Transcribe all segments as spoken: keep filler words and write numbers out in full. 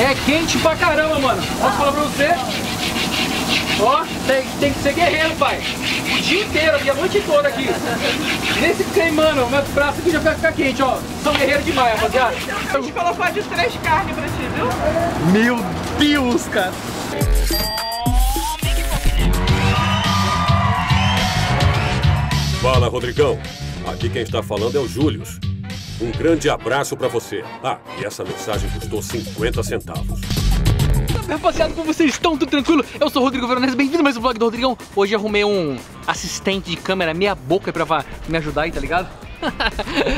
É quente pra caramba, mano. Posso falar pra você? Ó, tem, tem que ser guerreiro, pai. O dia inteiro aqui, a noite toda aqui. Nesse clima, mano, meu braço aqui já vai ficar quente, ó. São guerreiros demais, rapaziada. A gente colocou de três carnes pra ti, viu? Meu Deus, cara. Fala, Rodrigão. Aqui quem está falando é o Júlio. Um grande abraço pra você. Ah, e essa mensagem custou cinquenta centavos. Rapaziada, como vocês estão? Tudo tranquilo? Eu sou o Rodrigo Veronese, bem-vindo a mais um vlog do Rodrigão. Hoje arrumei um assistente de câmera meia boca pra me ajudar aí, tá ligado?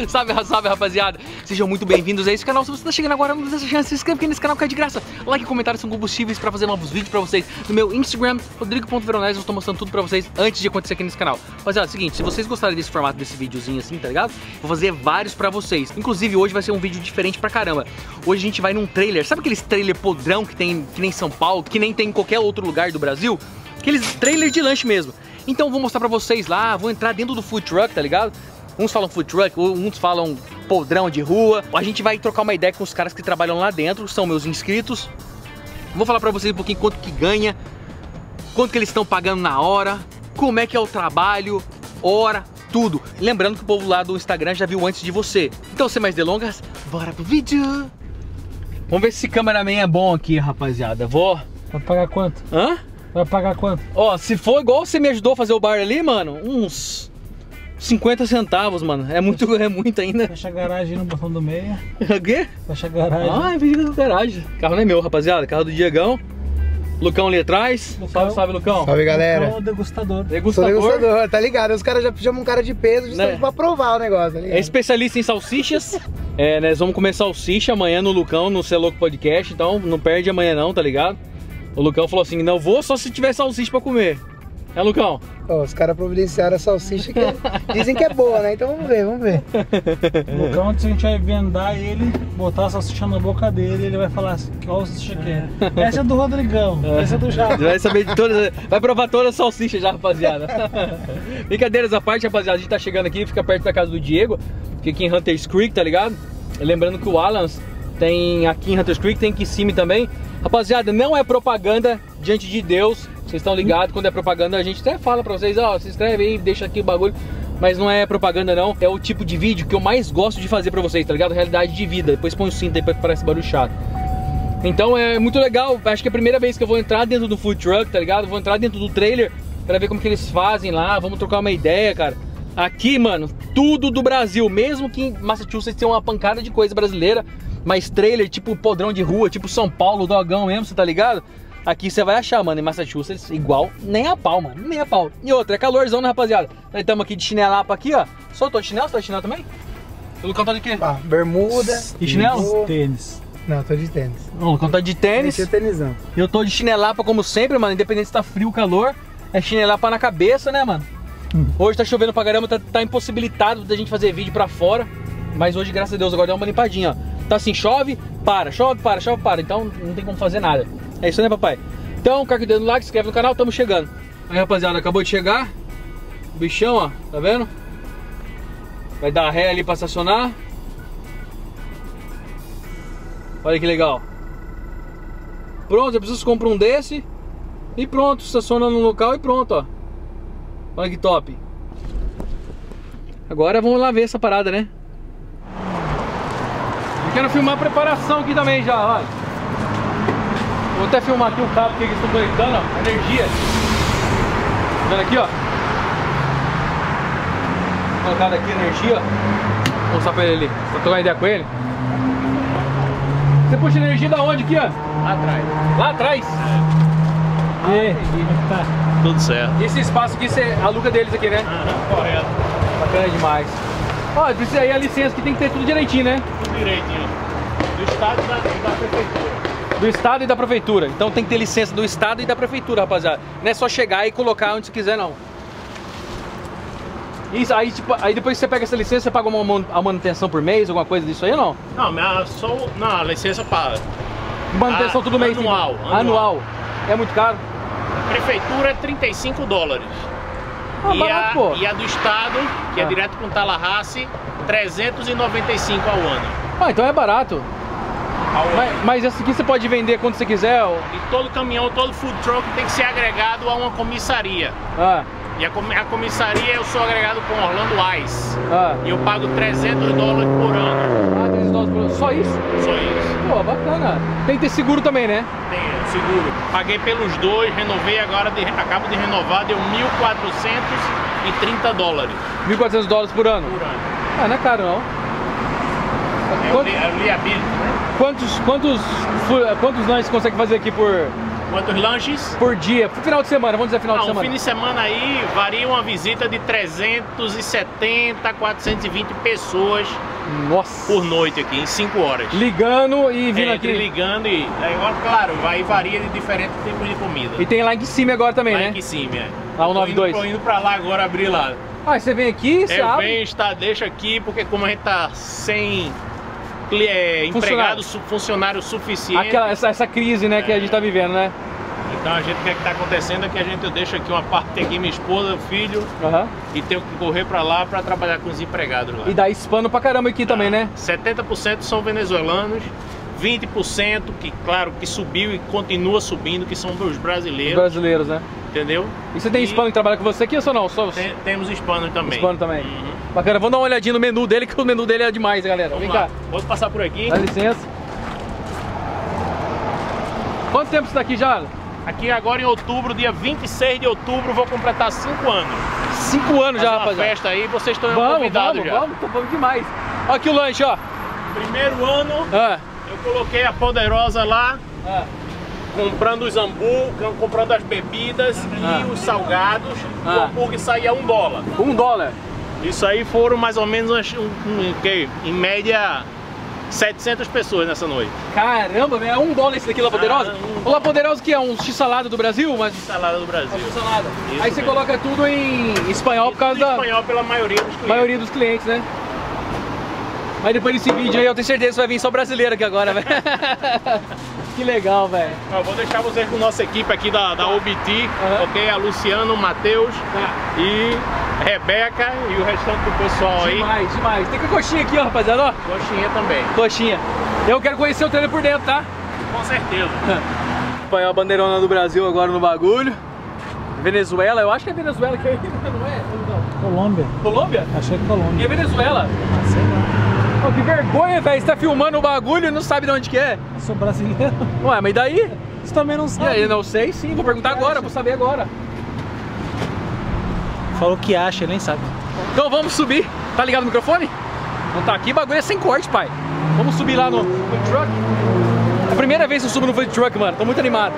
Salve, salve, rapaziada. Sejam muito bem-vindos a esse canal. Se você tá chegando agora, não deixa chance, se inscreve aqui nesse canal que é de graça. Like e comentários são combustíveis pra fazer novos vídeos pra vocês. No meu Instagram, rodrigo ponto veronese, eu tô mostrando tudo pra vocês antes de acontecer aqui nesse canal. Rapaziada, é o seguinte, se vocês gostarem desse formato, desse videozinho assim, tá ligado? Vou fazer vários pra vocês. Inclusive, hoje vai ser um vídeo diferente pra caramba. Hoje a gente vai num trailer, sabe aqueles trailer podrão que tem que nem em São Paulo, que nem tem em qualquer outro lugar do Brasil? Aqueles trailer de lanche mesmo. Então vou mostrar pra vocês lá, vou entrar dentro do food truck, tá ligado? Uns falam food truck, uns falam podrão de rua. A gente vai trocar uma ideia com os caras que trabalham lá dentro, são meus inscritos. Vou falar pra vocês um pouquinho quanto que ganha, quanto que eles estão pagando na hora, como é que é o trabalho, hora, tudo. Lembrando que o povo lá do Instagram já viu antes de você. Então, sem mais delongas, bora pro vídeo. Vamos ver se esse cameraman é bom aqui, rapaziada. Vou... Vai pagar quanto? Hã? Vai pagar quanto? Ó, se for igual você me ajudou a fazer o bar ali, mano, uns... cinquenta centavos, mano. É muito, é muito ainda. Fecha a garagem no botão do meio. O quê? Fecha a garagem. Ah, fecha a garagem. O carro não é meu, rapaziada. Carro do Diegão. Lucão ali atrás. Lucão. Salve, salve, Lucão. Salve, galera. Lucão, degustador. Degustador. degustador. Tá ligado? Os caras já chamam um cara de peso justamente, né, pra provar o negócio. Tá, é especialista em salsichas. É, nós vamos comer salsicha amanhã no Lucão, no Ser Louco Podcast. Então, não perde amanhã não, tá ligado? O Lucão falou assim, não vou só se tiver salsicha pra comer. É, Lucão? Oh, os caras providenciaram a salsicha que dizem que é boa, né? Então vamos ver, vamos ver. Lucão, antes a gente vai vendar ele, botar a salsicha na boca dele, ele vai falar assim, que salsicha que é. Essa é do Rodrigão, é. Essa é do Jato. Vai saber de todas, vai provar todas as salsichas já, rapaziada. Brincadeiras à parte, rapaziada, a gente tá chegando aqui, fica perto da casa do Diego, fica aqui em Hunter's Creek, tá ligado? Lembrando que o Alan tem aqui em Hunter's Creek, tem em Kissimmee também. Rapaziada, não é propaganda diante de Deus. Vocês estão ligados, quando é propaganda a gente até fala pra vocês, ó, oh, se inscreve aí, deixa aqui o bagulho. Mas não é propaganda não, é o tipo de vídeo que eu mais gosto de fazer pra vocês, tá ligado? Realidade de vida, depois põe o cinto aí pra parar esse barulho chato. Então é muito legal, acho que é a primeira vez que eu vou entrar dentro do food truck, tá ligado? Vou entrar dentro do trailer pra ver como que eles fazem lá, vamos trocar uma ideia, cara. Aqui, mano, tudo do Brasil, mesmo que em Massachusetts tem uma pancada de coisa brasileira, mas trailer tipo podrão de rua, tipo São Paulo, dogão mesmo, você tá ligado? Aqui você vai achar, mano, em Massachusetts, igual, nem a pau, mano, nem a pau. E outra, é calorzão, né, rapaziada? Nós estamos aqui de chinelapa aqui, ó. Só tô de chinelo, você tá de chinelo também? O Lucão tá de quê? Ah, bermuda. E chinelo? Tênis. Não, tô de tênis. O Lucão tá de tênis. Eu tô de tênisão. E eu tô de chinelapa como sempre, mano, independente se tá frio ou calor. É chinelapa na cabeça, né, mano? Hum. Hoje tá chovendo pra caramba, tá, tá impossibilitado da gente fazer vídeo pra fora. Mas hoje, graças a Deus, agora deu uma limpadinha, ó. Tá assim, chove, para, chove, para, chove, para. Então não tem como fazer nada. É isso, né, papai? Então, cai o dedo no like, se inscreve no canal, tamo chegando. Aí, rapaziada, acabou de chegar. O bichão, ó, tá vendo? Vai dar ré ali pra estacionar. Olha que legal. Pronto, eu preciso comprar um desse. E pronto, estaciona no local e pronto, ó. Olha que top. Agora vamos lá ver essa parada, né? Eu quero filmar a preparação aqui também já, olha. Vou até filmar aqui o cabo que eles estão conectando, ó, energia. Tá vendo aqui, ó? Colocado aqui energia, ó. Vou mostrar pra ele ali. Vou trocar uma ideia com ele. Você puxa energia da onde aqui, ó? Lá atrás. Lá atrás? É. E aí? Tá. Tudo certo. E esse espaço aqui, você aluga deles aqui, né? Ah, correto. Bacana demais. Ó, precisa aí a licença que tem que ter tudo direitinho, né? Tudo direitinho. Do estado da, da prefeitura. Do estado e da prefeitura. Então tem que ter licença do estado e da prefeitura, rapaziada. Não é só chegar e colocar onde você quiser, não. Isso, aí, tipo, aí depois que você pega essa licença, você paga uma manutenção por mês, alguma coisa disso aí ou não? Não, mas só na licença paga. Manutenção a, todo mês? Anual, anual. Anual. É muito caro? A prefeitura é trinta e cinco dólares. Ah, e, barato, a, e a do estado, que ah. é direto com Tallahassee, trezentos e noventa e cinco ao ano. Ah, então é barato. Mas, mas essa aqui você pode vender quando você quiser? Ou... E todo caminhão, todo food truck tem que ser agregado a uma comissaria. Ah. E a, a comissaria eu sou agregado com Orlando Ice. Ah. E eu pago trezentos dólares por ano. Ah, trezentos dólares por ano. Só isso? Só isso. Pô, bacana. Tem que ter seguro também, né? Tem, seguro. Paguei pelos dois, renovei agora, de, acabo de renovar, deu mil quatrocentos e trinta dólares. mil e quatrocentos dólares por ano? Por ano. Ah, não é caro não. Quanto... Eu li a Bíblia, né? Quantos, quantos, quantos lanches você consegue fazer aqui por... Quantos lanches? Por dia, por final de semana, vamos dizer final ah, de um semana. Um fim de semana aí varia uma visita de trezentos e setenta a quatrocentos e vinte pessoas. Nossa. Por noite aqui, em cinco horas. Ligando e vindo é, aqui. Ligando e... Agora, claro, vai varia de diferentes tipos de comida. E tem lá em Kissimmee agora também, lá né? Lá em Kissimmee, é. Lá o noventa e dois. Tô indo pra lá agora, abrir lá. Ah, você vem aqui, você abre? Eu venho, está, deixa aqui, porque como a gente tá sem... É, empregado, funcionário, funcionário suficiente. Aquela, essa, essa crise, né, é. que a gente tá vivendo, né? Então a gente, o que é que tá acontecendo é que a gente deixa aqui uma parte, tem aqui minha esposa, filho, uhum. e tenho que correr para lá para trabalhar com os empregados lá. E dá hispano pra caramba aqui ah, também, né? setenta por cento são venezuelanos, vinte por cento que, claro, que subiu e continua subindo, que são dos brasileiros. Os brasileiros, né? Entendeu? E você tem e... hispano que trabalha com você aqui ou não? Só... Tem, temos hispano também. Hispano também. Uhum. Bacana, vamos dar uma olhadinha no menu dele, que o menu dele é demais, galera. Vamos Vem lá. cá. Vamos passar por aqui. Dá licença. Quanto tempo você está aqui já? Aqui agora em outubro, dia vinte e seis de outubro, vou completar cinco anos. cinco anos já, uma rapaziada. Festa aí, vocês estão vamos, convidados vamos, já. Vamos, vamos, vamos demais. Olha aqui o lanche, ó. Primeiro ano, ah. eu coloquei a Poderosa lá, ah. comprando os hambúrgueres, comprando as bebidas ah. e os salgados. Ah. O hambúrguer saía um dólar. Um dólar? Isso aí foram mais ou menos, umas, um, um, que, em média, setecentas pessoas nessa noite. Caramba, é um dólar esse daqui, La Poderosa? Ah, um... La Poderosa que é um x-salada do Brasil? Mas... X-salada do Brasil. X-salada. Aí mesmo. Você coloca tudo em espanhol por causa da... espanhol pela maioria dos clientes. Maioria dos clientes, né? Mas depois desse vídeo aí, eu tenho certeza que vai vir só brasileiro aqui agora, velho. Que legal, velho. Eu vou deixar vocês com nossa equipe aqui da, da O B T, uhum. ok? A Luciano, o Matheus tá. e Rebeca e o restante do pessoal demais, aí. Demais, demais. Tem que coxinha aqui, ó, rapaziada, ó. Coxinha também. Coxinha. Eu quero conhecer o trailer por dentro, tá? Com certeza. Espanhol, a bandeirona do Brasil agora no bagulho. Venezuela, eu acho que é Venezuela que é aqui, não é? Não. Colômbia. Colômbia? Achei que Colômbia. E é Venezuela? Ah, sei lá. Oh, que vergonha, velho, você tá filmando o bagulho e não sabe de onde que é. Eu sou brasileiro. Ué, mas daí? Você também não sabe. E aí, eu não sei sim, vou perguntar agora, vou saber agora. Falou que acha, nem sabe. Então vamos subir. Tá ligado o microfone? Não tá aqui, bagulho é sem corte, pai. Vamos subir lá no food truck. É a primeira vez que eu subo no food truck, mano, tô muito animado.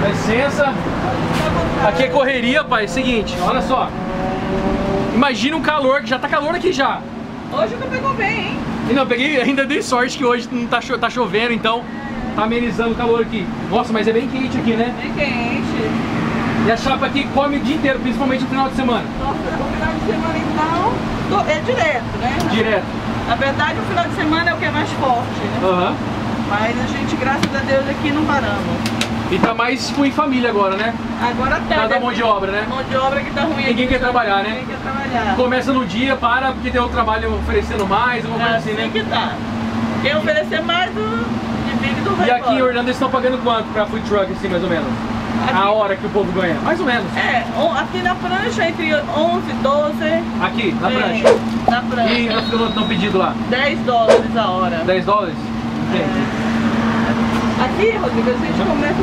Dá licença. Aqui é correria, pai, seguinte, olha só. Imagina um calor, que já tá calor aqui já. Hoje não pegou bem, hein? E não, peguei, ainda dei sorte que hoje não tá, cho tá chovendo, então tá amenizando o calor aqui. Nossa, mas é bem quente aqui, né? Bem quente. E a chapa aqui come o dia inteiro, principalmente no final de semana. Nossa, no final de semana então é direto, né? Direto. Na verdade, o final de semana é o que é mais forte, né? Aham. Uhum. Mas a gente, graças a Deus, aqui não paramos. E tá mais tipo, em família agora, né? Agora tá. Tá da mão de obra, né? Mão de obra que tá ruim. Ninguém quer trabalhar, né? Ninguém quer trabalhar. Começa no dia, para, porque tem outro trabalho oferecendo mais, alguma coisa assim, né? Assim que tá. Quem oferecer mais, o indivíduo vai embora. E aqui em Orlando eles estão pagando quanto pra food truck, assim, mais ou menos? Aqui. A hora que o povo ganha, mais ou menos. É, aqui na prancha, entre onze e doze. Aqui, na prancha? Na prancha. E o piloto estão pedindo lá? dez dólares a hora. dez dólares? Entendi. É. Aqui, Rodrigo, a gente começa aqui.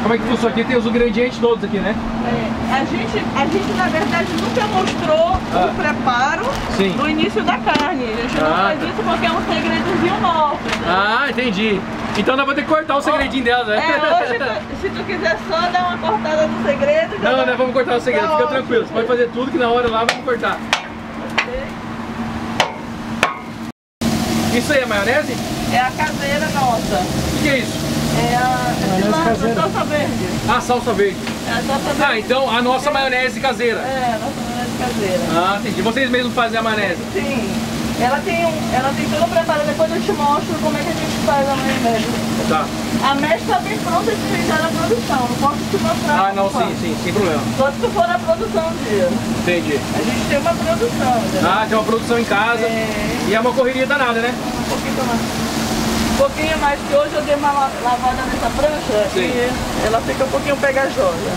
Como é que funciona aqui? Tem os ingredientes todos aqui, né? É. A gente, a gente na verdade, nunca mostrou ah. o preparo Sim. do início da carne. A gente ah. não faz isso porque é um segredozinho novo. Né? Ah, entendi. Então dá pra ter que cortar o segredinho oh. dela, né? É, hoje, se tu quiser só dar uma cortada no segredo... Não, não, não, vamos cortar o segredo, fica tranquilo. Você pode fazer tudo que na hora lá vamos cortar. Isso aí é maionese? É a caseira nossa. O que é isso? É a maionese salsa verde. Ah, salsa verde. É a salsa verde. Ah, então a nossa maionese caseira. É, a nossa maionese caseira. Ah, entendi. Vocês mesmos fazem a maionese? Sim. Ela tem, ela tem tudo preparado, depois eu te mostro como é que a gente faz a maionese. Tá. A mesh tá bem pronta de fechar na produção, não posso te mostrar. Ah, não, sim, sim, sem problema. Só se tu for na produção um dia. Entendi. A gente tem uma produção. Né? Ah, tem uma produção em casa. É. E é uma correria danada, né? Um pouquinho mais. Um pouquinho mais, que hoje eu dei uma lavada nessa prancha, sim, e ela fica um pouquinho pegajosa.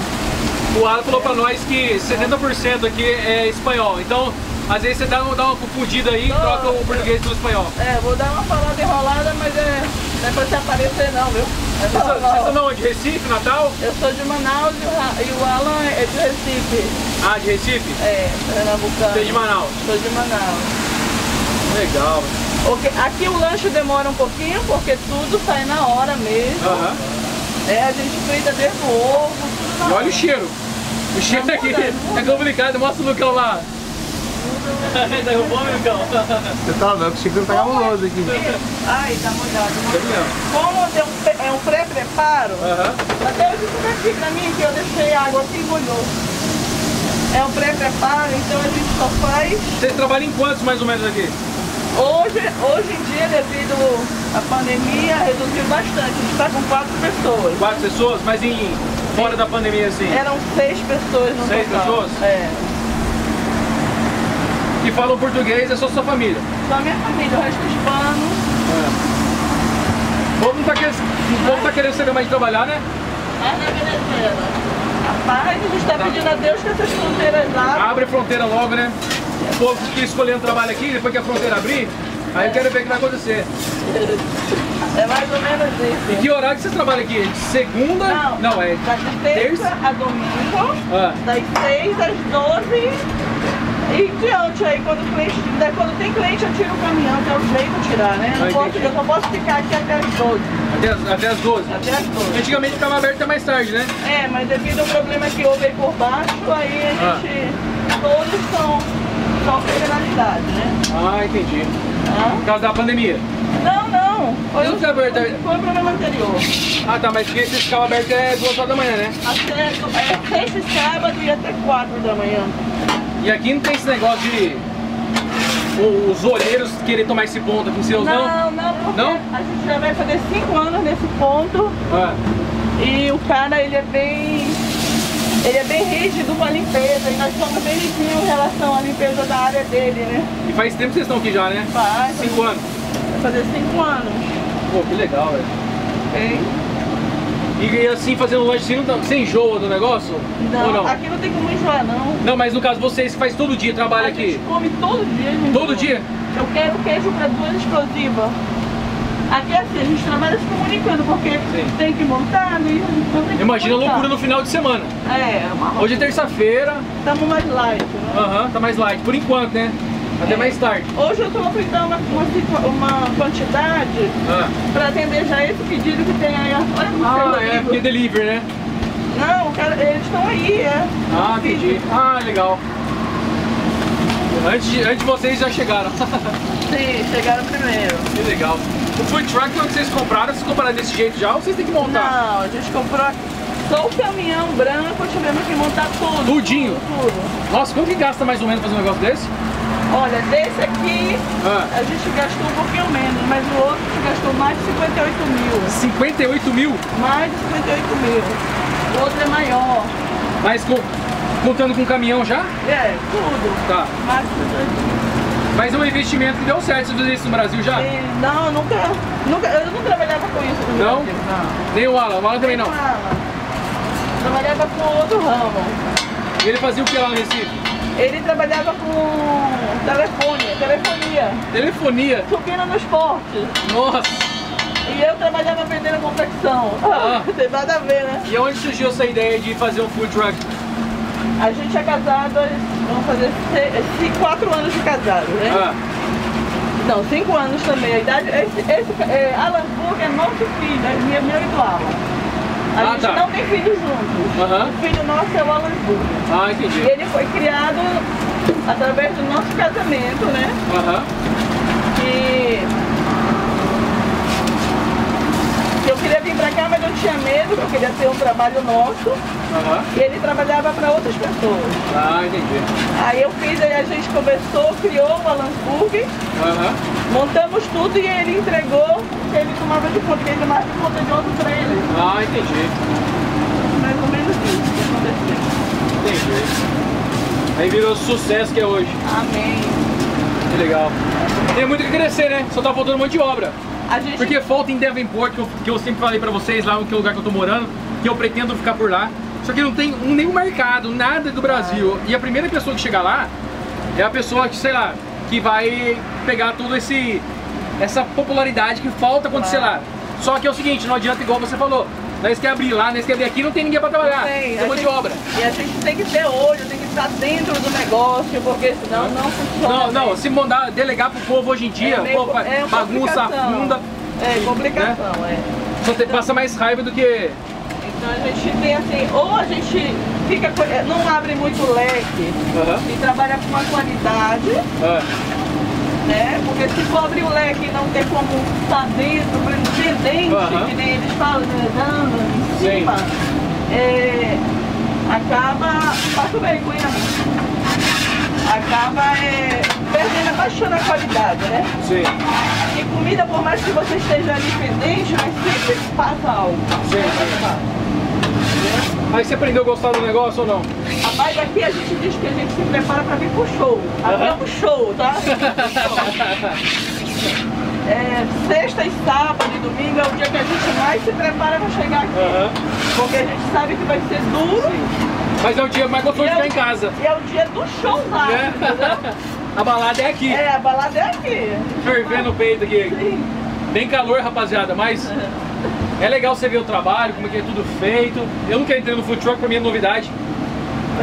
O Alan falou pra nós que setenta por cento aqui é espanhol, então... Às vezes você dá, dá uma confundida aí e troca o português pelo espanhol. É, vou dar uma falada enrolada, mas é, não é pra você aparecer não, viu? É só, você, você tá de onde? Recife, Natal? Eu sou de Manaus e o Alan é de Recife. Ah, de Recife? É, pernambucano. Você é de Manaus? Sou de Manaus. Legal. Okay. Aqui o lanche demora um pouquinho, porque tudo sai na hora mesmo. Uhum. É, a gente frita desde o ovo, tudo na hora. E olha o cheiro. O cheiro não, aqui muda, é complicado, mostra o Lucão lá. Derrubou, Lucão? Você tá vendo que o Chico não tá cabuloso aqui. Ai, tá molhado. Como tem um, é um pré-preparo, uhum, até eu disse aqui pra mim que eu deixei a água aqui e molhou. É um pré-preparo, então a gente só faz... Vocês trabalham em quantos mais ou menos aqui? Hoje, hoje em dia, devido à pandemia, reduziu bastante. A gente tá com quatro pessoas. Quatro pessoas? Mas em fora da pandemia, assim? Eram seis pessoas no seis total. Seis pessoas? É. Que falam português é só sua família? Só minha família, o resto é hispano. É. O povo não tá querendo, o povo tá querendo saber mais de trabalhar, né? Mas na Venezuela. Rapaz, a gente tá, tá pedindo a Deus que essas fronteiras lá... Abre a fronteira logo, né? O povo que escolhendo trabalho aqui, depois que a fronteira abrir, aí eu quero ver o que vai acontecer. É mais ou menos isso. E que horário que vocês trabalham aqui? De segunda? Não, não é de terça, terça a domingo, ah, das seis às doze. E diante aí, quando, o cliente, quando tem cliente eu tiro o caminhão, que é o jeito de tirar, né? Não posso, eu só posso ficar aqui até as doze. Até as, até as doze? Até as doze. Antigamente ficava aberto até mais tarde, né? É, mas devido ao problema que houve aí por baixo, aí a gente... Ah. Todos são, são penalidade, né? Ah, entendi. Ah. Por causa da pandemia? Não, não. Foi, não foi, aberto, foi, foi o problema anterior. Ah, tá, mas porque vocês ficavam abertos até duas horas da manhã, né? Até, é, sexta e sábado e até quatro da manhã. E aqui não tem esse negócio de os olheiros querem tomar esse ponto aqui em seus não? Não, não, porque não? A gente já vai fazer cinco anos nesse ponto, é, e o cara ele é bem, ele é bem rígido com a limpeza e nós somos bem limpinhos em relação à limpeza da área dele, né? E faz tempo que vocês estão aqui já, né? Faz. Cinco anos? Vai fazer cinco anos. Pô, que legal, velho. Hein? E assim, fazendo lanche, você, não, você enjoa do negócio? Não, ou não, aqui não tem como enjoar, não. Não, mas no caso, vocês que fazem todo dia, trabalham aqui? A gente come todo dia. Gente, todo dia? Eu quero queijo para duas explosivas. Aqui é assim, a gente trabalha se comunicando, porque sim, tem que montar, né? Então tem que imagina montar. A loucura no final de semana. É, uma... Hoje é terça-feira. Estamos mais light, né? Aham, uhum, tá mais light, por enquanto, né? Até é, mais tarde. Hoje eu estou fritando uma, uma, uma quantidade, ah, para atender já esse pedido que tem aí. Olha, ah, é, porque é delivery, né? Não, cara, eles estão aí, é. Ah, entendi. Pedido. Ah, legal. Antes de, antes de vocês já chegaram. Sim, chegaram primeiro. Que legal. O food truck que vocês compraram, vocês compraram desse jeito já ou vocês têm que montar? Não, a gente comprou só o caminhão branco, tivemos que montar tudo. Tudinho? Tudo, tudo. Nossa, quanto que gasta mais ou menos fazer um negócio desse? Olha, desse aqui, ah, a gente gastou um pouquinho menos, mas o outro a gente gastou mais de cinquenta e oito mil. cinquenta e oito mil? Mais de cinquenta e oito mil. O outro é maior. Mas com, contando com o caminhão já? É, tudo. Tá. Mais de cinquenta e oito mil. Mas é um investimento que deu certo, você fez isso no Brasil já? E, não, eu nunca, nunca, eu não trabalhava com isso no não? Brasil. Não? Nem o Alan, o Alan também não? Nem o Alan. Trabalhava com outro ramo. E ele fazia o que lá no Recife? Ele trabalhava com telefone, telefonia. Telefonia? Subindo nos portes. Nossa! E eu trabalhava vendendo confecção. Ah. Tem nada a ver, né? E onde surgiu essa ideia de fazer um food truck? A gente é casado, vamos fazer quatro anos de casado, né? Ah. Não, cinco anos também. A idade, esse, esse, é, Alan Burger é nosso filho, é minha, minha e do Alan. A ah, gente tá, não tem filho juntos. Uhum. O filho nosso é o Alan Burger. Ah, entendi. E ele foi criado através do nosso casamento, né? Aham. Uhum. E... Eu queria vir pra cá, mas eu tinha medo, porque já tem um trabalho nosso, uhum. E ele trabalhava para outras pessoas. Ah, entendi. Aí eu fiz, aí a gente começou, criou o Alan Burger, uhum. Montamos tudo e ele entregou, ele tomava de conta, ele mais de conta de outro para ele. Ah, entendi. Mais ou menos isso que aconteceu. Entendi. Aí virou o sucesso que é hoje. Amém. Que legal. Tem muito que crescer, né? Só tá faltando um monte de obra. Gente... Porque falta em Davenport, que eu, que eu sempre falei pra vocês lá, que é o lugar que eu tô morando, que eu pretendo ficar por lá. Só que não tem um, nenhum mercado, nada do Brasil. Ah. E a primeira pessoa que chegar lá é a pessoa que, sei lá, que vai pegar tudo esse... essa popularidade que falta acontecer ah. lá. Só que é o seguinte, não adianta igual você falou. Nós quer abrir lá, nós quer abrir aqui, não tem ninguém pra trabalhar. Tem um monte de obra. E a gente tem que ter olho, tem que estar dentro do negócio, porque senão não funciona. Não, não, se mandar delegar pro povo hoje em dia, é meio, pô, é bagunça, afunda. É, complicação, né? É. Só te, então, passa mais raiva do que... Então a gente tem assim, ou a gente fica, não abre muito leque uhum. e trabalha com uma qualidade. Uhum. Né? Porque se for abrir o leque e não ter como estar dentro, pretendente, uhum. que nem eles falam, andando em cima, é, acaba, passa vergonha, acaba é, perdendo, baixando a qualidade, né? Sim. E comida, por mais que você esteja ali pendente, mas sempre passa algo. Sim. Né? Aí você aprendeu a gostar do negócio ou não? Rapaz, aqui a gente diz que a gente se prepara pra vir pro show. Agora é pro show, tá? É, sexta e sábado e domingo é o dia que a gente mais se prepara pra chegar aqui. Uhum. Porque a gente sabe que vai ser duro. Sim. Mas é o dia mais gostoso de ficar em casa. E é o dia do show lá, né? A balada é aqui. É, a balada é aqui. Fervendo o peito aqui. Sim. Bem calor, rapaziada, mas... Uhum. É legal você ver o trabalho, como é que é tudo feito. Eu nunca entrei no food truck, pra mim é novidade.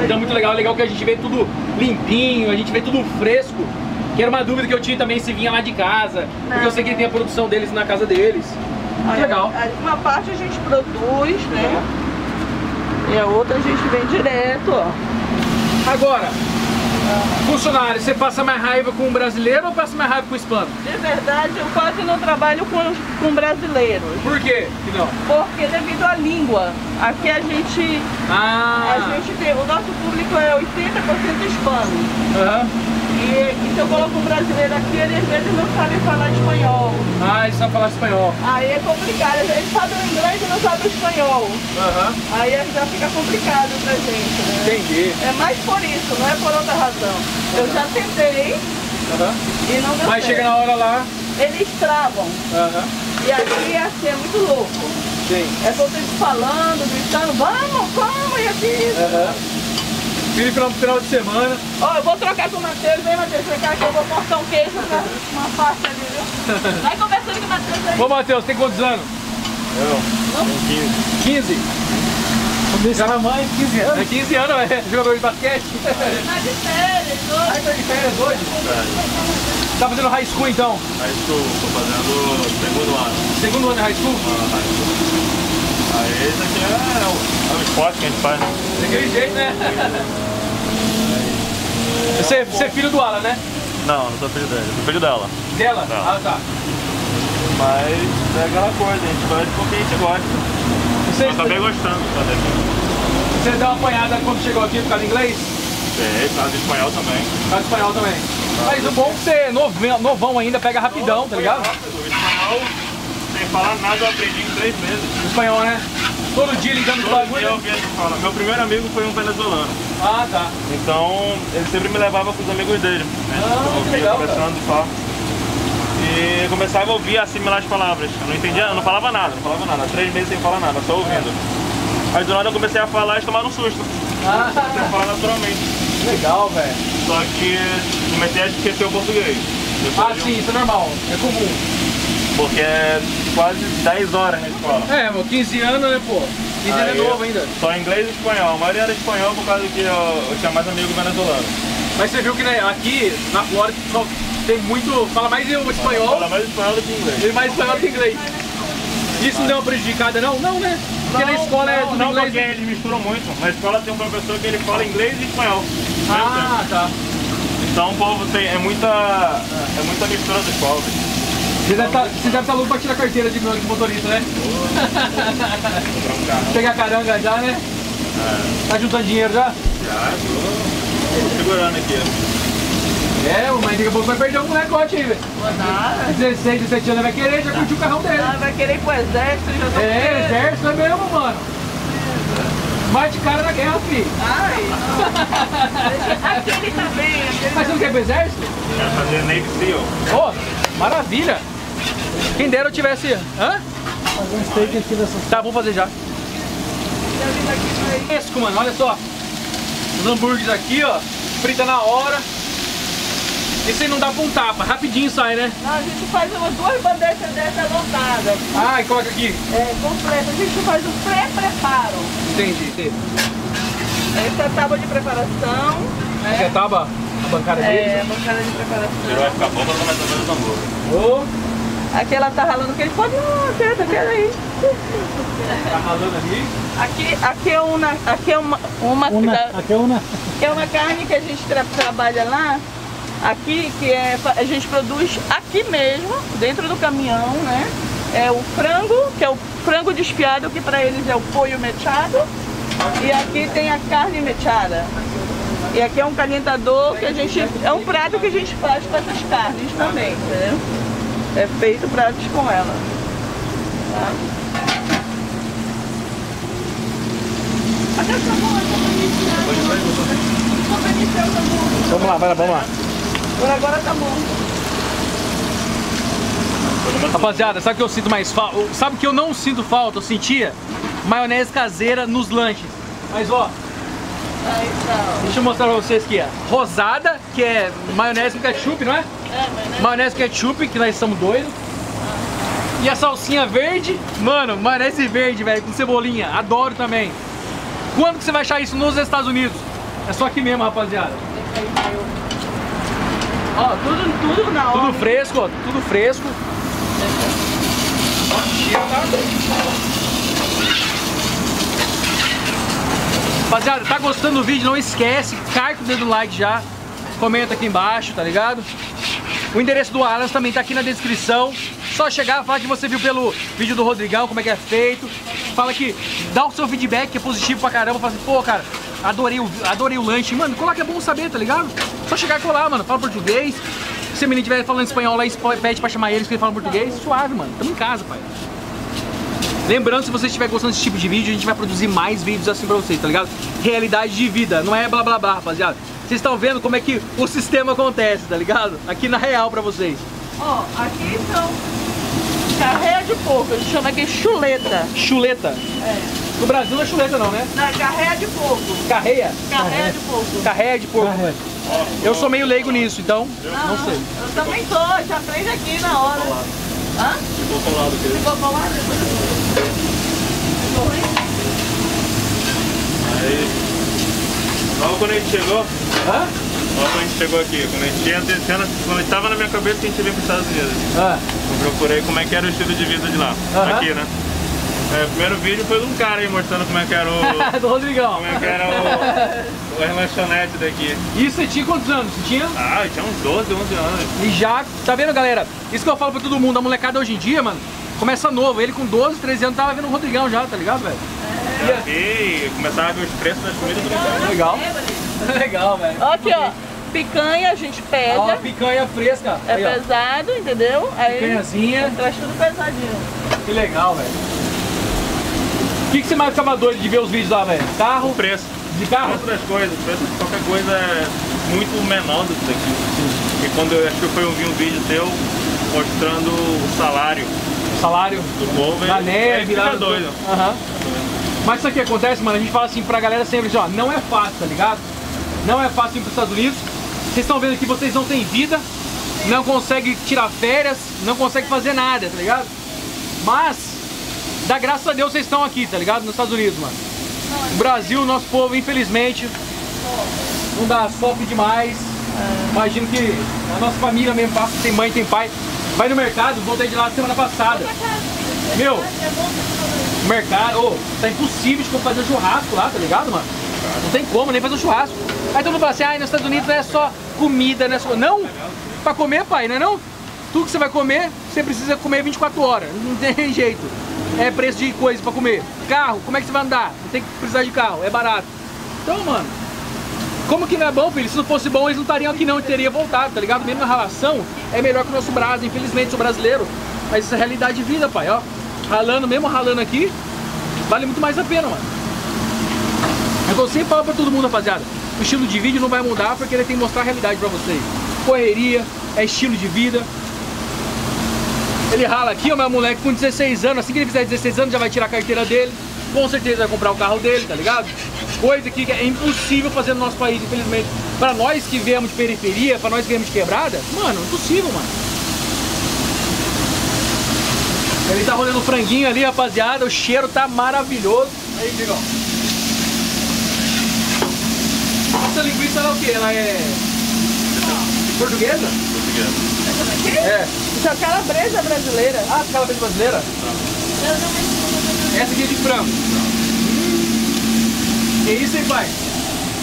Então é muito legal, é legal que a gente vê tudo limpinho, a gente vê tudo fresco. Que era uma dúvida que eu tinha também se vinha lá de casa. Não. Porque eu sei que tem a produção deles na casa deles. Muito legal. Uma parte a gente produz, né? É. E a outra a gente vem direto, ó. Agora, funcionário, você passa mais raiva com o brasileiro ou passa mais raiva com o hispano? De verdade, eu quase não trabalho com, com brasileiros. Por quê que não? Porque devido à língua. Aqui a gente... Ah. A gente tem... O nosso público é oitenta por cento hispano. Uhum. E, e se eu coloco um brasileiro aqui, ele às vezes não sabe falar espanhol. Ah, eles sabem falar espanhol. Aí é complicado. Eles sabem o inglês e não sabem o espanhol. Aham. Uhum. Aí já fica complicado pra gente, né? Entendi. É mais por isso, não é por outra razão. Eu já tentei uhum. e não deu certo. Mas chega na hora lá... Eles travam. Uhum. E aqui assim, é muito louco. Sim. É todo mundo falando, gritando, vamos, vamos, e aqui... Uhum. Vim para o final de semana. Ó, oh, eu vou trocar com o Matheus, vem Matheus, vem cá que eu vou cortar um queijo pra uma parte ali, viu? Vai conversando com o Matheus aí. Ô Matheus, tem quantos anos? Eu, não? quinze. Comecei na mãe, quinze anos. É quinze anos, é jogador de basquete. Tá de férias hoje. Tá de férias hoje? Tá fazendo high school então? High school, tô fazendo segundo ano. Segundo ano é high school? Ah, high school. Aí isso aqui é, é, o, é o esporte que a gente faz, né? Daquele jeito, né? Você, você é filho do Alan, né? Não, não sou filho dele, eu sou filho dela. Dela? Não. Ah, tá. Mas é aquela coisa, a gente vai porque a gente gosta. Você tá bem gostando de fazer aqui. Você deu uma apanhada quando chegou aqui por causa do inglês? É, por causa do espanhol também. Por causa do espanhol também. Tá. Mas o bom é que você é novão, novão ainda, pega rapidão, não, tá ligado? Rápido. O espanhol, sem falar nada, eu aprendi em três meses. O espanhol, né? Todo dia ligando com o bagulho. Eu vi a gente fala. Meu primeiro amigo foi um venezuelano. Ah, tá. Então, ele sempre me levava com os amigos dele. Né? Ah, que legal, conversando e tal. E eu começava a ouvir, assimilar as palavras. Eu não entendia, eu não falava nada, não falava nada. Três meses sem falar nada, só ouvindo. Aí do nada eu comecei a falar e tomaram um susto. Ah. Comecei a falar naturalmente. Legal, velho. Só que comecei a esquecer o português. Depois ah, sim, um... isso é normal, é comum. Porque é quase dez horas na escola. É, meu, quinze anos, né, pô? quinze anos é novo ainda. Só inglês e espanhol. A maioria era espanhol por causa que eu, eu tinha mais amigo venezuelano. Mas você viu que né, aqui na Flórida só... Tem muito, fala mais o espanhol. Fala mais espanhol do que inglês. Tem mais espanhol do que inglês. Isso não deu uma prejudicada não? Não, né? Porque não, na escola não, é tudo não, inglês. Não, porque eles misturam muito. Na escola tem um professor que ele fala inglês e espanhol. Ah, tá. Então o povo tem, é muita, é muita mistura dos povos. Você deve tá, estar tá louco pra tirar carteira de motorista, né? Boa. Pegar caranga já, né? É. Tá juntando dinheiro já? Já, tô, tô segurando aqui. É, mas daqui a pouco vai perder um recorte aí, velho. dezesseis, dezessete anos vai querer, já curtiu o carrão dele. Ah, vai querer ir pro exército, já tô. É, exército é mesmo, mano. Vai de cara na guerra, filho. Ai, não. Aquele tá bem. Aquele mas você não quer ir pro exército? Quero fazer Navy SEAL. Oh, maravilha. Quem dera eu tivesse... Hã? Fazer um steak aqui dessa... Tá, vou fazer já. Fresco, mano, olha só. Os hambúrgueres aqui, ó. Frita na hora. Esse aí não dá pra um tapa, rapidinho sai, né? Não, a gente faz umas duas bandejas dessa montada. Ah, e coloca aqui? É, completa. A gente faz o pré-preparo. Entendi, entendi. Essa é a tábua de preparação. Né? Essa é a tábua? A bancada é, deles? É, a bancada de preparação. Vai ficar bom pra começar a fazer o hambúrguer. Oh. Aqui ela tá ralando o que ele pode. Não, tenta, quero aí. Tá ralando ali? Aqui, aqui é uma... Aqui é uma... uma, uma da, aqui é uma... Aqui é uma carne que a gente tra trabalha lá. Aqui, que é, a gente produz aqui mesmo, dentro do caminhão, né? É o frango, que é o frango desfiado, que para eles é o pollo mechado. E aqui tem a carne mechada. E aqui é um calentador que a gente... É um prato que a gente faz com essas carnes também, entendeu? É feito pratos com ela. Tá? Vamos lá, vai lá, vamos lá. Por agora tá bom. Rapaziada, sabe o que eu sinto mais falta? Sabe que eu não sinto falta? Eu sentia maionese caseira nos lanches. Mas ó, aí, tá, ó. Deixa eu mostrar pra vocês aqui, ó. Rosada, que é maionese com ketchup, não é? É, maionese. Maionese com ketchup, que nós estamos doidos. Ah. E a salsinha verde, mano, maionese verde, velho, com cebolinha. Adoro também. Quando que você vai achar isso nos Estados Unidos? É só aqui mesmo, rapaziada. Ó, tudo, tudo na hora. Tudo fresco, ó, tudo fresco. Rapaziada, tá gostando do vídeo? Não esquece, carca o dedo no like já. Comenta aqui embaixo, tá ligado? O endereço do Alan também tá aqui na descrição. Só chegar, fala que você viu pelo vídeo do Rodrigão, como é que é feito. Fala que dá o seu feedback, que é positivo pra caramba. Fala assim, pô, cara, adorei o, adorei o lanche. Mano, colar que é bom saber, tá ligado? Só chegar e colar, mano. Fala português. Se o menino estiver falando espanhol lá, pede pra chamar eles que eles falam português. Suave, mano. Tamo em casa, pai. Lembrando, se você estiver gostando desse tipo de vídeo, a gente vai produzir mais vídeos assim pra vocês, tá ligado? Realidade de vida, não é blá blá blá, rapaziada. Vocês estão vendo como é que o sistema acontece, tá ligado? Aqui na real pra vocês. Ó, oh, aqui são carreia de porco, a gente chama aqui chuleta. Chuleta? É. No Brasil não é chuleta não, né? Não, é carreia de porco. Carreia? Carreia, carreia de porco. Carreia de porco. Carreia. Eu sou meio leigo nisso, então não, não sei. Eu também tô, já aprende aqui na hora. Hã? Ficou colado aqui. Ficou colado? Ficou ruim? Aí. Logo quando a gente chegou. Hã? Logo quando a gente chegou aqui. Quando a gente tinha descendo, quando estava na minha cabeça que a gente vinha para os Estados Unidos. Ah. Eu procurei como é que era o estilo de vida de lá. Uh-huh. Aqui, né? É, o primeiro vídeo foi de um cara aí mostrando como é que era o... do Rodrigão. Como é que era o, o lanchonete daqui. Isso você tinha quantos anos? Você tinha? Ah, eu tinha uns doze, onze anos. E já, tá vendo, galera? Isso que eu falo pra todo mundo, a molecada hoje em dia, mano, começa novo. Ele com doze, treze anos tava vendo o Rodrigão já, tá ligado, velho? É. E aqui, começava a ver os preços das comidas do Rodrigão. Legal. Legal, velho. Aqui, ó. Picanha a gente pega. Ó, picanha fresca. É aí, pesado, ó. Entendeu? Aí picanhazinha. Traz tudo pesadinho. Que legal, velho. O que, que você mais ficava doido de ver os vídeos lá, velho? Carro? O preço. De carro? O preço das coisas. O preço de qualquer coisa é muito menor do que isso aqui. E quando eu acho que eu fui ouvir um vídeo teu mostrando o salário. O salário? Do povo, velho. Da neve, da doido. Aham. Uhum. Mas isso aqui acontece, mano, a gente fala assim pra galera sempre, ó, não é fácil, tá ligado? Não é fácil ir pros Estados Unidos. Vocês estão vendo que vocês não têm vida, não conseguem tirar férias, não conseguem fazer nada, tá ligado? Mas... Dá graças a Deus vocês estão aqui, tá ligado? Nos Estados Unidos, mano. O Brasil, nosso povo, infelizmente, não dá, sofre demais. Imagino que a nossa família mesmo passa, tem mãe, tem pai. Vai no mercado, voltei de lá semana passada. Meu, mercado, oh, tá impossível de fazer churrasco lá, tá ligado, mano? Não tem como nem fazer um churrasco. Aí todo mundo fala assim, ai, ah, nos Estados Unidos não é só comida, né? Não, pra comer, pai, não é não? Tudo que você vai comer, você precisa comer vinte e quatro horas, não tem jeito. É preço de coisa pra comer. Carro, como é que você vai andar? Não tem que precisar de carro, é barato. Então, mano, como que não é bom, filho? Se não fosse bom, eles não estariam aqui não, teria voltado, tá ligado? Mesmo na relação, é melhor que o nosso Brasil, infelizmente, sou brasileiro. Mas isso é realidade de vida, pai, ó. Ralando, mesmo ralando aqui, vale muito mais a pena, mano. Eu tô sempre falando pra todo mundo, rapaziada. O estilo de vídeo não vai mudar porque ele tem que mostrar a realidade pra vocês. Correria, é estilo de vida. Ele rala aqui, ó, meu moleque com dezesseis anos. Assim que ele fizer dezesseis anos, já vai tirar a carteira dele. Com certeza vai comprar o carro dele, tá ligado? Coisa que é impossível fazer no nosso país, infelizmente. Pra nós que viemos de periferia, pra nós que viemos de quebrada, mano, impossível, mano. Ele tá rolando um franguinho ali, rapaziada. O cheiro tá maravilhoso. Aí, Diegão. Essa linguiça ela é o quê? Ela é... portuguesa? Portuguesa. É. Isso é calabresa brasileira. Ah, calabresa brasileira? Não. Essa aqui é de frango. Que isso, hein, pai?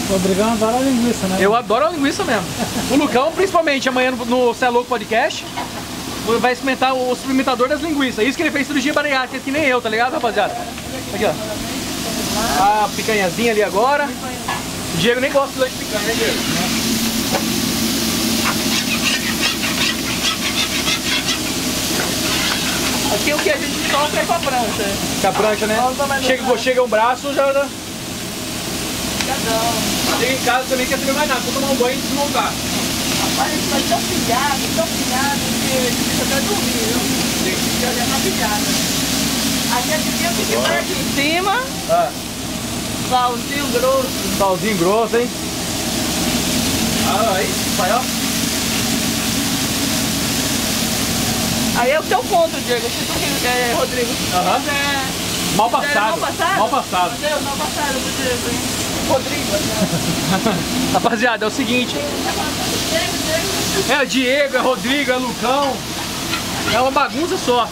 O Rodrigão adora a linguiça, né? Eu adoro a linguiça mesmo. O Lucão, principalmente, amanhã no Ser Louco Podcast, vai experimentar o experimentador das linguiças. Isso que ele fez cirurgia bariátrica, que nem eu, tá ligado, rapaziada? Aqui, ó. A picanhazinha ali agora. O Diego nem gosta de picanha, né, Diego? Aqui o que a gente toca é com a prancha. Com a prancha, né? Chega, chega um braço, já... já chega em casa, você nem quer saber mais nada. Vou tomar um banho e desmontar. Rapaz, a gente vai tão pilhado, tão pilhado, que a gente vai dormir, viu? Tem que ficar olhando na pilhada. Aqui a gente tem o que vai aqui em cima. Ah. Salzinho grosso. Salzinho grosso, hein? Ah, aí, vai, ó. Aí é o teu ponto, Diego. Se tu quiser, Rodrigo. Aham. É... mal passado. Mal passado? Mal passado. Meu Deus, mal passado pro Diego, hein? Rodrigo. Rapaziada, é o seguinte. É o Diego, é o Rodrigo, é o Lucão. É uma bagunça só.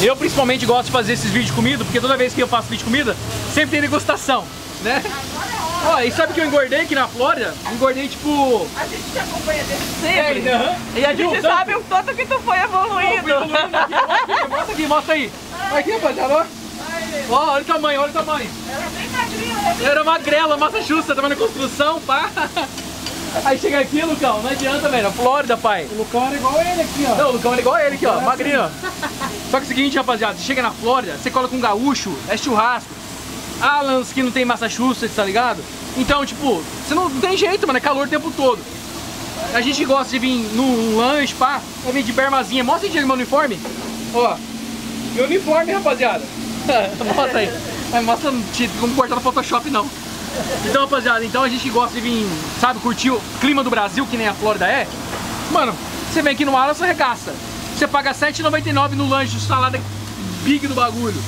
Eu principalmente gosto de fazer esses vídeos de comida, porque toda vez que eu faço vídeo de comida, sempre tem degustação, né? Ó, oh, e sabe que eu engordei aqui na Flórida? Engordei tipo... a gente te acompanha desde sempre. É, uhum. E a gente não sabe o tanto que tu foi evoluindo. Não, evoluindo aqui. Mostra aqui, mostra aqui, mostra aí. Ai, aqui, rapaziada, ó. Ó, olha o tamanho, olha o tamanho. Era bem magrinha, né? Era magrela, Massachusetts, tava na construção, pá. Aí chega aqui, Lucão, não adianta, velho. Flórida, pai. O Lucão era igual ele aqui, ó. Não, o Lucão era igual ele aqui, ó. Magrinho, ó. Só que é o seguinte, rapaziada, você chega na Flórida, você cola com um gaúcho, é churrasco. Alan, que não tem Massachusetts, tá ligado? Então, tipo, você não, não tem jeito, mano, é calor o tempo todo. A gente gosta de vir num lanche, pá, vai vir de bermazinha. Mostra aí, Diego, meu uniforme. Ó, meu uniforme, rapaziada. Mostra aí. Mas mostra, não tinha como cortar no Photoshop, não. Então, rapaziada, então a gente gosta de vir, sabe, curtir o clima do Brasil, que nem a Flórida é. Mano, você vem aqui no Alan, você arregaça. Você paga sete reais e noventa e nove centavos no lanche, o salada big do bagulho.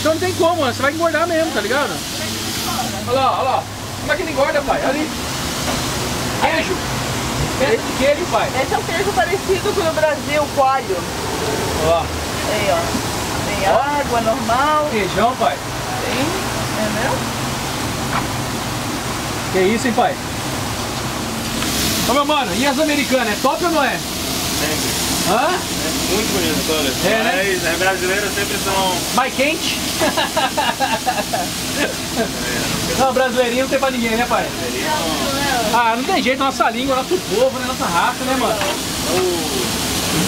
Então não tem como, mano. Você vai engordar mesmo, tá ligado? Olha lá, olha lá. Como é que ele engorda, pai? Olha ali. Queijo. Queijo, queijo, pai. Esse é um queijo parecido com o Brasil, coalho. Olha lá. Aí, ó. Tem ó. Água, normal. Queijão, pai. Sim, entendeu? Que isso, hein, pai? Ô, meu mano, e as americanas? É top ou não é? Sempre. Hã? É muito bonito, olha. É, né? Mas as brasileiras sempre são... mais quente? Não, brasileirinho não tem pra ninguém, né, pai? Não. Ah, não tem jeito, nossa língua, nosso povo, né? Nossa raça, né, mano? O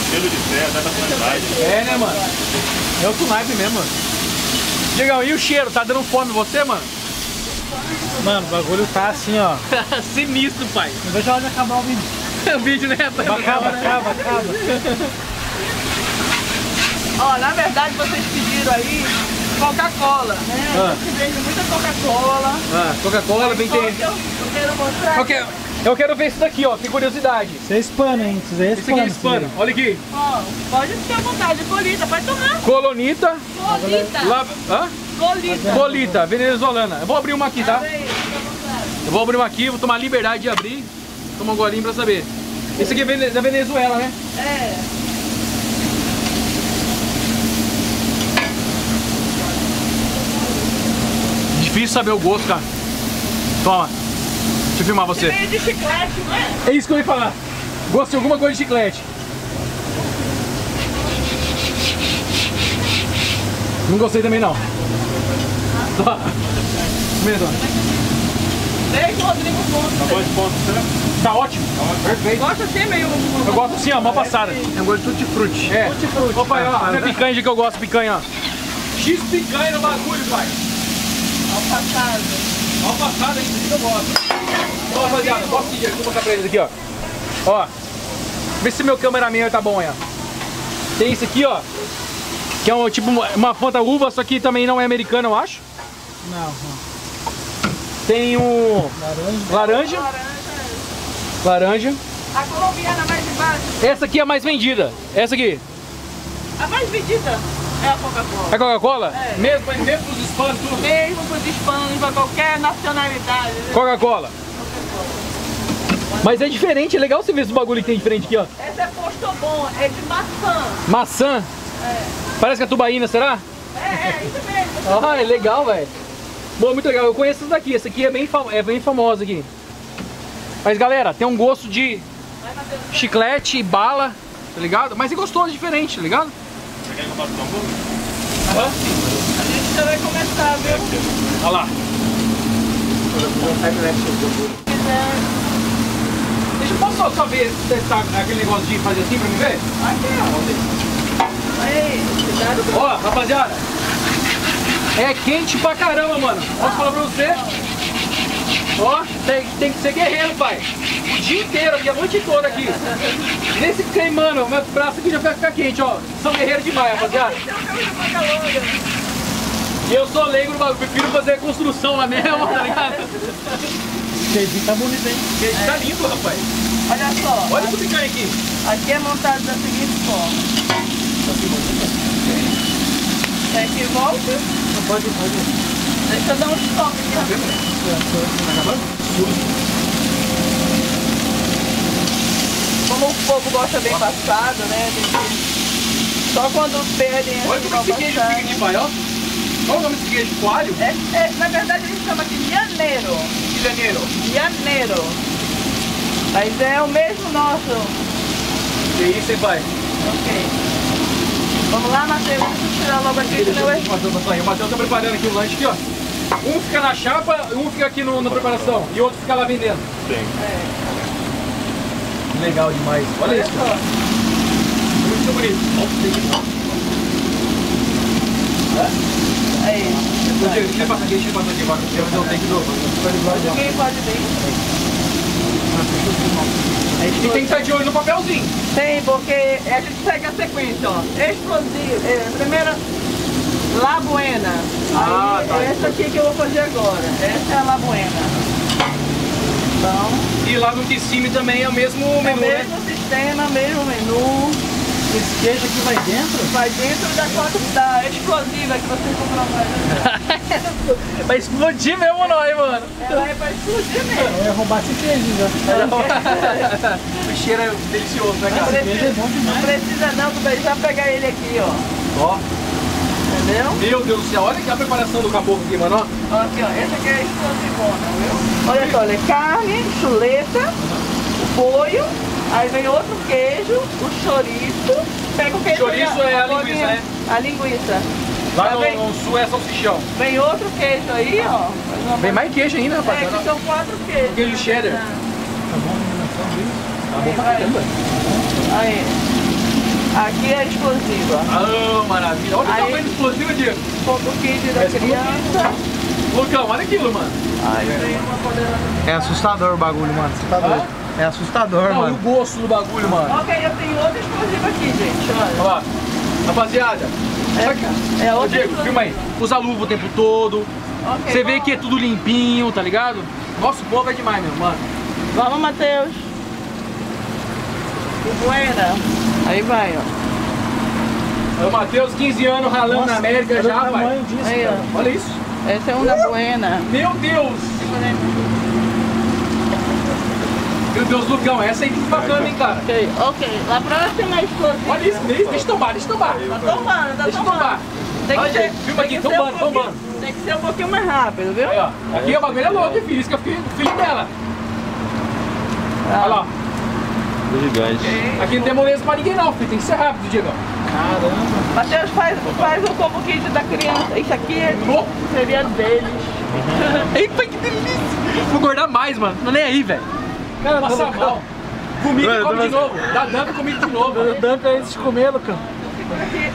estilo de fé, da nacionalidade. É, né, mano? É outro naipe mesmo, mano. Diegão, e o cheiro? Tá dando fome em você, mano? Mano, o bagulho tá assim, ó. Sinistro, pai. Não vejo a hora de acabar o vídeo. O vídeo, né? Acaba, acaba, acaba. Ó, na verdade vocês pediram aí Coca-Cola, né? Ah. Eu vejo muita Coca-Cola. Ah, Coca-Cola bem tem. Eu, eu quero mostrar. Okay. Eu quero ver isso daqui, ó. Tem curiosidade. Isso é hispano, hein? Isso é hispano. Isso aqui é hispano. Olha aqui. Ó, pode ficar à vontade. Colita, pode tomar. Colonita. Colita. La... hã? Colita. Colita, venezuelana. Eu vou abrir uma aqui, tá? Eu vou abrir uma aqui, vou tomar liberdade de abrir. Toma um golinho pra saber. Esse aqui é da Venezuela, né? É. Difícil saber o gosto, cara. Toma. Deixa eu filmar você. É de chiclete, né? É isso que eu ia falar. Gosto de alguma coisa de chiclete. Não gostei também não. Só. Mesmo. dez Rodrigo pontos. dois pontos, né? Tá ótimo. Tá ótimo. Perfeito. Gosto assim meio... Eu gosto assim, ó, mal passada. Eu gosto de tutti-frutti. É. Tutti-frutti. Opa, ó, olha a picanha de que eu gosto, picanha. X picanha no bagulho, pai. Mal passada. Mal passada, isso aqui eu gosto. Ó, rapaziada, gosto de jeito. Vou botar pra eles aqui, ó. Ó. Vê se meu cameraman tá bom aí, ó. Tem isso aqui, ó. Que é um, tipo uma fanta uva, só que também não é americana, eu acho. Não, não. Tem o... Laranja. Laranja. Laranja. A colombiana mais de base. Essa aqui é a mais vendida. Essa aqui. A mais vendida é a Coca-Cola. É a Coca-Cola? É. Mesmo, mesmo pros hispanos, tudo? Mesmo pros hispanos, pra qualquer nacionalidade. Coca-Cola. Coca-Cola. Mas é diferente, é legal você ver esse bagulho que tem diferente aqui, ó. Essa é Postobon, é de maçã. Maçã? É. Parece que é tubaína, será? É, é, isso mesmo. Ah, é legal, velho. Bom, muito legal. Eu conheço essa daqui. Essa aqui é bem, é bem famosa aqui. Mas, galera, tem um gosto de chiclete e bala, tá ligado? Mas é gostoso, diferente, tá ligado? Você quer que eu faça um pouco? Aham. A gente já vai começar, viu? Olha lá. Deixa eu posso só ver, testar aquele negócio de fazer assim pra mim ver? Aqui, ó. Aí, cuidado. Ó, rapaziada, é quente pra caramba, mano. Posso falar pra você? Ó, tem, tem que ser guerreiro, pai. O dia inteiro aqui, a noite toda aqui. Nesse creme, mano, meu braço aqui já vai ficar quente, ó. São guerreiros demais, rapaziada. E eu sou leigo no bagulho, prefiro fazer construção lá mesmo, tá ligado? O queijinho tá bonito, hein? O queijinho tá lindo, rapaz. Olha só. Olha isso picanha aqui. Aqui é montado da seguinte forma. Quer que volte? Não pode, pode. Deixa eu dar um stop aqui. Tá acabando? Como o povo gosta bem passado, né? Só quando perdem esse. Olha como esse queijo fica aqui, pai, ó. Qual o nome desse queijo? Coalho? É, é, na verdade ele chama de Janeiro. Janeiro? Janeiro. Mas é o mesmo nosso. Que isso, hein, pai? Ok. Vamos lá, Matheus, vamos tirar logo aqui, senão é... O Matheus tá preparando aqui o lanche aqui, ó. Um fica na chapa, um fica aqui no, na preparação e o outro fica lá vendendo. Sim. É. Legal demais. Olha, Olha isso, só. Cara. Muito bonito. É? Aí. Deixa eu passar aqui, deixa eu passar aqui, vai. Eu tenho que dar. Ninguém pode ver. E tem que estar de olho no papelzinho. Tem, porque a gente segue a sequência, ó. Explosivo. É, primeira, La Buena. Ah, aí, tá. É essa aqui que eu vou fazer agora. Essa é a La Buena. Então, e lá no Kissimmee também é o mesmo é menu, né? É o mesmo sistema, mesmo menu. Esse queijo aqui vai dentro? Vai dentro da, da explosiva que você comprou mais. Vai explodir mesmo nós, mano. Ela é pra explodir mesmo. Eu ia roubar esse queijo já. O cheiro é delicioso, né, cara? Não precisa, não, precisa não, tu vai já pegar ele aqui, ó. Ó. Entendeu? Meu Deus do céu, olha aqui a preparação do caboclo aqui, mano. Ó. Aqui, ó. Essa aqui é explosivona, viu? Olha só, olha. Carne, chuleta, polho. Aí vem outro queijo, o chouriço. Pega o queijo. Chouriço é a linguiça, né? A linguiça. Lá no sul é salsichão. Vem outro queijo aí, ó. Vem mais queijo ainda, rapaz. É, que são quatro queijos. Queijo cheddar. Tá bom, tá bom. Aí. Aqui é explosiva. Ah, maravilha. Olha o tamanho do explosivo, Diego. O queijo da criança. Lucão, olha aquilo, mano. Aí vem uma poderosa. É assustador o bagulho, mano. Assustador. É assustador, não, mano. Olha o gosto do bagulho, mano. Ok, eu tenho outra explosiva aqui, gente. Olha. Olha lá. Rapaziada, é, é outra Diego, filma aí. Usa luva o tempo todo. Okay, você bom. Vê que é tudo limpinho, tá ligado? Nosso povo é demais, meu mano. Vamos, Matheus. Buena. Aí vai, ó. É o Matheus, quinze anos ralando. Nossa, na América já, pai. Disso, aí, olha isso. Essa é uma uh! Buena. Meu Deus. Meu Deus, Lucão, essa aí que bacana, hein, cara? Ok, ok. Lá próxima é explosiva. Olha isso, deixa eu tomar, deixa eu tomar. Tá tomando, tá deixa tomando. Tomar. Tem que olha, ser, filma aqui, tomando, um tomando. Tem que ser um pouquinho mais rápido, viu? Aí, ó. Aqui é o bagulho é louco, filho, isso que eu fiquei filho dela. Ah. Olha lá. É gigante. Aqui não tem moleza pra ninguém não, filho. Tem que ser rápido, Diegão. Caramba. Matheus, faz, faz o combo kit da criança. Isso aqui é louco, seria deles. Eita, que delícia. Vou engordar mais, mano. Não nem aí, velho. Cara, passa mal. Lucão. Comigo e come de novo. Dá dump e come de novo. Dá dump aí de comer, Lucão. Aqui.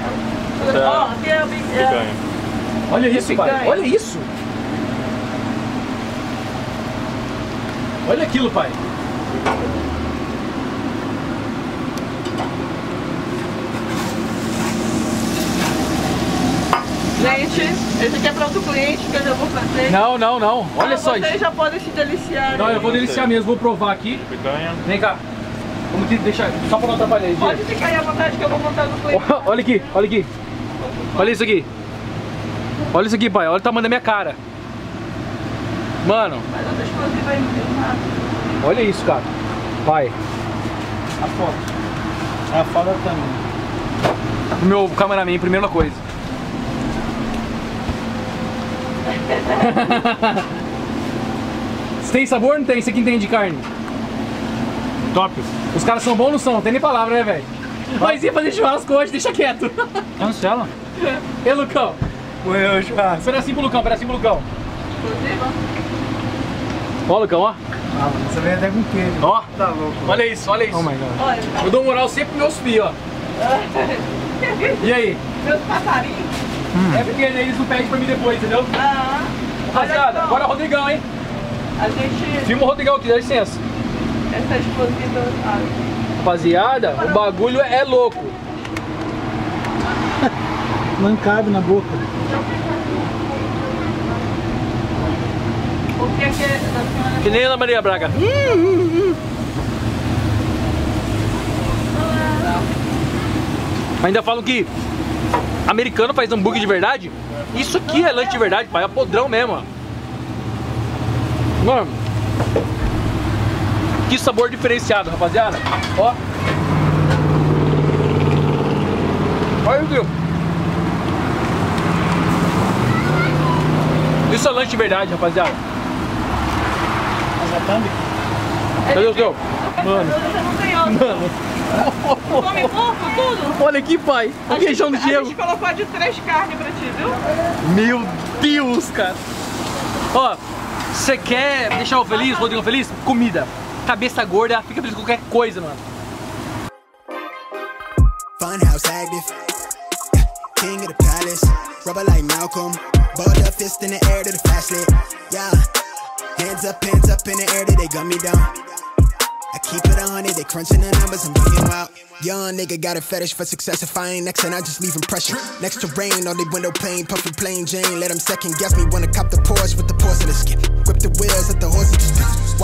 Ó, aqui é o big. Olha isso, pai. Olha isso. Olha aquilo, pai. Gente, esse aqui é para outro cliente que eu já vou fazer. Não, não, não. Olha ah, só vocês isso. Vocês já podem se deliciar. Não, eu vou deliciar mesmo. Vou provar aqui. Picanha. Vem cá. Vamos te deixar só para não atrapalhar. Gente. Pode ficar aí à vontade que eu vou montar no cliente. Olha aqui, olha aqui. Olha isso aqui. Olha isso aqui, pai. Olha o tamanho da minha cara. Mano. Olha isso, cara. Pai. A foto. A foto também. O meu cameraman, primeira coisa. Se tem sabor ou não tem? Você que entende de carne. Top. Os caras são bons ou não são? Não tem nem palavra, né, velho? Mas ia fazer churrasco hoje, deixa quieto. Cancela. Ei, Lucão. Morreu, churrasco. Pedacinho pro Lucão, pedacinho pro Lucão. Ó, Lucão, ó. Ah, mano, você vem até com queijo. Ó, tá louco. Olha isso, olha isso. Oh my God. Eu dou moral sempre pros meus filhos, ó. E aí? Meus passarinhos. Hum. É porque eles não pedem pra mim depois, entendeu? Ah, rapaziada, então, agora é o Rodrigão, hein? A gente... Filma o Rodrigão aqui, dá licença. Essa exposição... Ah, rapaziada, o bagulho é louco. Não cabe na boca. O que é que é da senhora? Que nem a Ana Maria Braga. Hum, hum, hum. Ainda falam que americano faz hambúrguer de verdade. Isso aqui é lanche de verdade, pai. É podrão mesmo. Mano, que sabor diferenciado, rapaziada. Ó. Olha isso. Isso é lanche de verdade, rapaziada. Mas a thumb? Cadê o seu? Mano. Mano. Come porco, tudo? Olha aqui, pai. O queijão do Diego. A gente colocou de três carnes pra ti, viu? Meu Deus, cara. Ó, você quer deixar o feliz, o Rodrigo feliz? Comida. Cabeça gorda, fica feliz com qualquer coisa, mano. I keep it one hundred, they crunching the numbers, I'm looking wild. Young nigga got a fetish for success, if I ain't next and I just leave impression. Next to rain, on the window pane, puffin' plain Jane, let them second guess me, wanna cop the Porsche with the porcelain skin. Grip the wheels at the horse,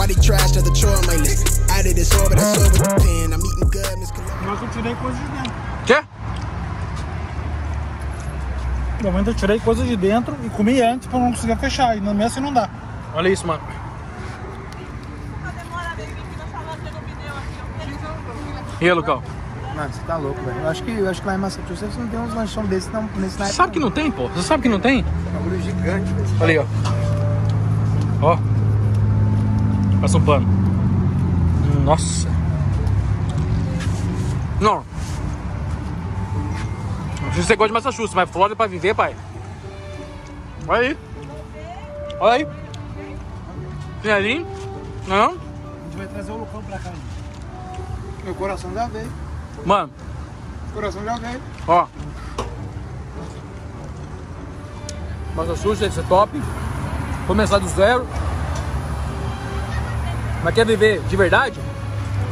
why they trash, another chore on my list. Out of this orbit, I saw with the pen, I'm eating good, Miss Colombia. Mas eu tirei coisas de dentro. Quê? No momento eu tirei coisas de dentro e comi antes pra não conseguir fechar, e na minha assim não dá. Olha isso, mano. E aí, Lucão? Mano, você tá louco, velho. Eu acho que, eu acho que lá em Massachusetts não tem uns lanchão desses não, nesse naipe. Você sabe que não tem, pô? Você sabe que não tem? É um bagulho gigante, velho. Olha aí, ó. Ó. Passa um pano. Nossa. Não. Não sei se você gosta de Massachusetts, mas Florida pra viver, pai. Olha aí. Olha aí. Tem ali. Não? A gente vai trazer o Lucão pra cá, gente. Meu coração já veio. Mano. Coração já veio. Ó. Massachusetts é top. Começar do zero. Mas quer viver de verdade?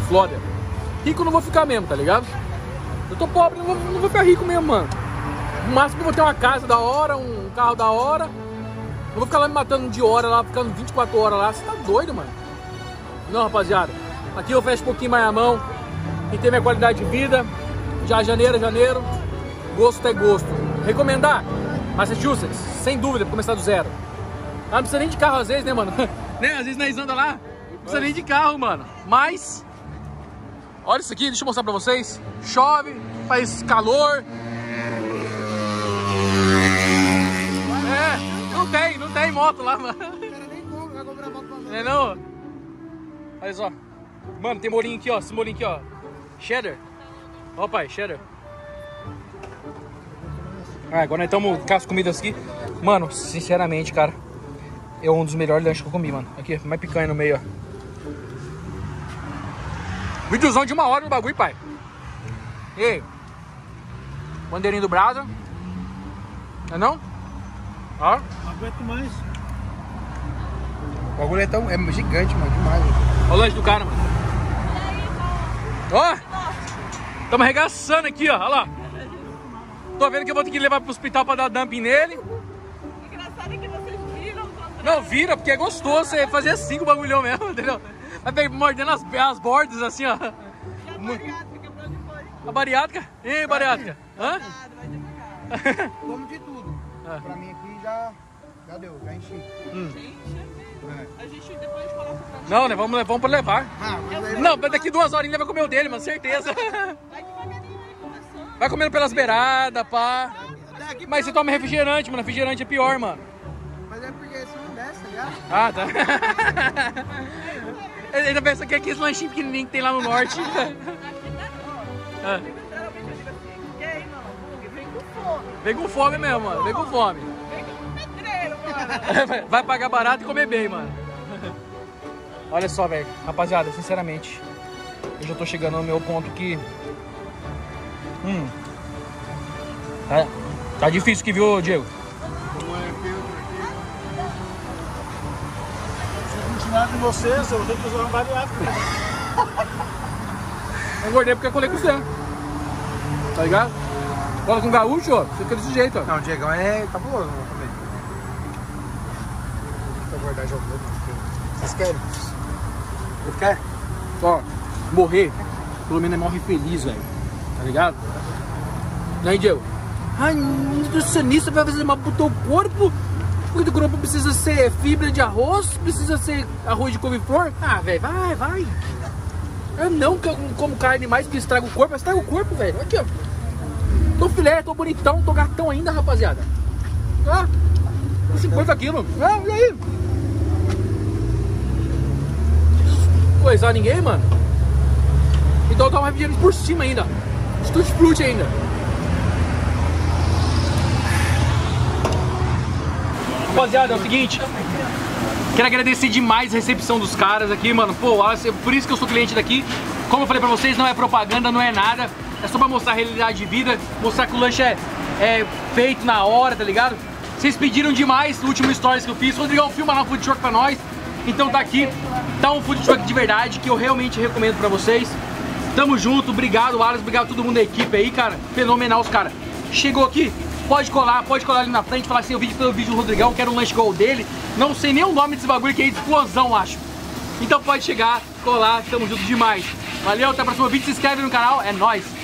Flórida. Rico não vou ficar mesmo, tá ligado? Eu tô pobre, não vou, não vou ficar rico mesmo, mano. No máximo eu vou ter uma casa da hora, um carro da hora. Não vou ficar lá me matando de hora lá, ficando vinte e quatro horas lá. Você tá doido, mano? Não, rapaziada. Aqui eu fecho um pouquinho mais a mão e ter minha qualidade de vida. Já janeiro, janeiro, gosto é gosto. Recomendar Massachusetts, sem dúvida, pra começar do zero. Ah, não precisa nem de carro às vezes, né, mano? Né? Às vezes nós anda lá, não precisa nem de carro, mano. Mas, olha isso aqui, deixa eu mostrar pra vocês. Chove, faz calor. É, não tem, não tem moto lá, mano. O cara nem compra, vai comprar moto pra lá. É não? Olha só. Mano, tem molinho aqui, ó. Esse molinho aqui, ó. Cheddar. Ó, pai, cheddar. Ah, agora nós estamos com as comidas aqui. Mano, sinceramente, cara, é um dos melhores lanches que eu comi, mano. Aqui, mais picanha no meio, ó. Videozão de uma hora no bagulho, pai. Ei. Bandeirinho do Brasa. É não? Ó. Não aguento mais. O bagulho é tão... é gigante, mano. Demais, mano. Olha o lanche do cara, mano. Ó. Oh, tamo arregaçando aqui, ó. Olha lá. Tô vendo que eu vou ter que levar pro hospital pra dar dumping nele. O engraçado é que vocês viram. Não, vira, porque é gostoso você fazer assim com o bagulhão mesmo, entendeu? Vai mordendo as, as bordas assim, ó. E a bariátrica, pra onde foi? A bariátrica? Ei, bariátrica. Hã? Vai devagar. Como de tudo. Ah. Pra mim aqui já, já deu, já enchi. Hum. É. A gente depois coloca o prato. Não, né? Vamos, vamos pra levar. Ah, mas não, daqui duas horinhas vai comer o dele, mano, certeza. Vai devagarinho, vai começando. Vai comendo pelas beiradas, pá. Mas você toma refrigerante, mano. Refrigerante é pior, mano. Mas é porque isso não desce, já. Ah, tá. Ele ainda pensa que é aqueles lanchinhos pequenininhos que tem lá no norte. Ah. Vem com fome mesmo, mano. Vem com fome. Vem com pedreiro, mano. Vai pagar barato e comer bem, mano. Olha só, velho. Rapaziada, sinceramente, eu já tô chegando no meu ponto que... Hum. Tá, tá difícil aqui, viu, Diego? Se eu continuar com você, eu vou ter que usar uma bariátrica. Eu engordei porque eu colei com você. Tá ligado? Cola com gaúcho, ó, fica desse jeito, ó. Não, o Diegão é cabuloso, vou comer. Vou guardar já o meu. Vocês querem? Eu quero. Ó, morrer, pelo menos morre feliz, velho. Tá ligado? E aí, Diego? Ai, nutricionista vai fazer mal pro teu corpo? Porque teu corpo precisa ser fibra de arroz, precisa ser arroz de couve-flor? Ah, velho, vai, vai. Eu não como carne mais que estraga o corpo, mas estraga o corpo, velho. Aqui, ó. Tô filé, tô bonitão, tô gatão ainda, rapaziada. Ah, com cinquenta quilos. Ah, e aí? Coisar ninguém, mano. Então eu tomo refrigerante por cima ainda. Estute flute ainda. Rapaziada, é o seguinte. Quero agradecer demais a recepção dos caras aqui, mano. Pô, por isso que eu sou cliente daqui. Como eu falei pra vocês, não é propaganda, não é nada. É só pra mostrar a realidade de vida, mostrar que o lanche é, é feito na hora, tá ligado? Vocês pediram demais no último stories que eu fiz. Rodrigão, filma lá um food truck pra nós. Então tá aqui, tá um food truck de verdade que eu realmente recomendo pra vocês. Tamo junto, obrigado Alan, obrigado a todo mundo da equipe aí, cara. Fenomenal os caras. Chegou aqui, pode colar, pode colar ali na frente, falar assim, eu vi pelo vídeo do Rodrigão, quero um lanche igual o dele. Não sei nem o nome desse bagulho que é explosão, acho. Então pode chegar, colar, tamo junto demais. Valeu, até o próximo vídeo, se inscreve no canal, é nóis.